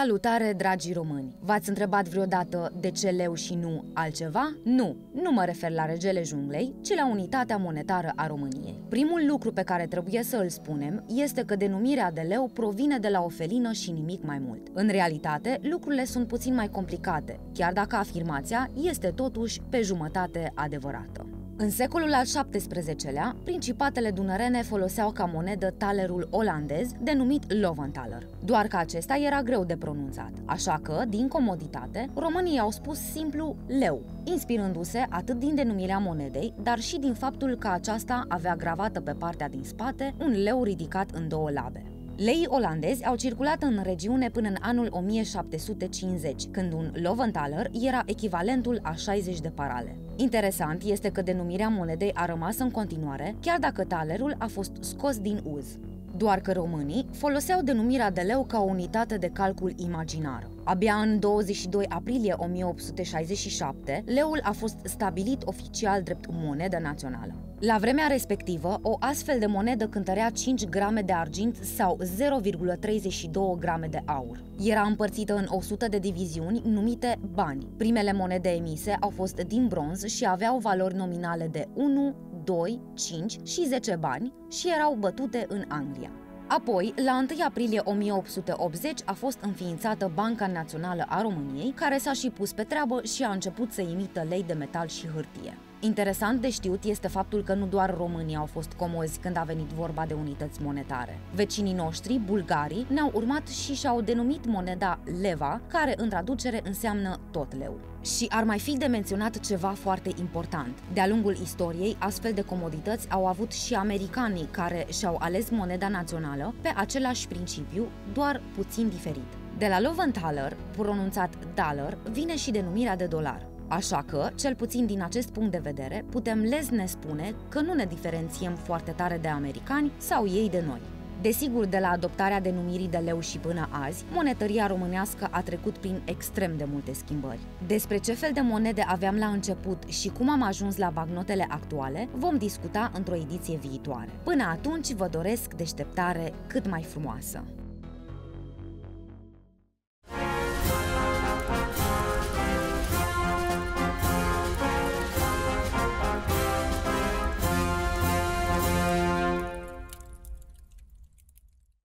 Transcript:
Salutare, dragii români! V-ați întrebat vreodată de ce leu și nu altceva? Nu, nu mă refer la regele junglei, ci la unitatea monetară a României. Primul lucru pe care trebuie să îl spunem este că denumirea de leu provine de la o felină și nimic mai mult. În realitate, lucrurile sunt puțin mai complicate, chiar dacă afirmația este totuși pe jumătate adevărată. În secolul al XVII-lea, principatele dunărene foloseau ca monedă talerul olandez, denumit Löwenthaler, doar că acesta era greu de pronunțat, așa că, din comoditate, românii au spus simplu leu, inspirându-se atât din denumirea monedei, dar și din faptul că aceasta avea gravată pe partea din spate un leu ridicat în două labe. Leii olandezi au circulat în regiune până în anul 1750, când un Löwenthaler era echivalentul a 60 de parale. Interesant este că denumirea monedei a rămas în continuare, chiar dacă talerul a fost scos din uz. Doar că românii foloseau denumirea de leu ca o unitate de calcul imaginară. Abia în 22 aprilie 1867, leul a fost stabilit oficial drept monedă națională. La vremea respectivă, o astfel de monedă cântărea 5 grame de argint sau 0,32 grame de aur. Era împărțită în 100 de diviziuni numite bani. Primele monede emise au fost din bronz și aveau valori nominale de 1, 2, 5 și 10 bani și erau bătute în Anglia. Apoi, la 1 aprilie 1880 a fost înființată Banca Națională a României, care s-a și pus pe treabă și a început să emită lei de metal și hârtie. Interesant de știut este faptul că nu doar românii au fost comozi când a venit vorba de unități monetare. Vecinii noștri, bulgarii, ne-au urmat și și-au denumit moneda leva, care în traducere înseamnă tot leu. Și ar mai fi de menționat ceva foarte important. De-a lungul istoriei, astfel de comodități au avut și americanii, care și-au ales moneda națională pe același principiu, doar puțin diferit. De la Löwenthaler, pronunțat dollar, vine și denumirea de dolar. Așa că, cel puțin din acest punct de vedere, putem lezne spune că nu ne diferențiem foarte tare de americani sau ei de noi. Desigur, de la adoptarea denumirii de leu și până azi, monetăria românească a trecut prin extrem de multe schimbări. Despre ce fel de monede aveam la început și cum am ajuns la bancnotele actuale, vom discuta într-o ediție viitoare. Până atunci, vă doresc deșteptare cât mai frumoasă!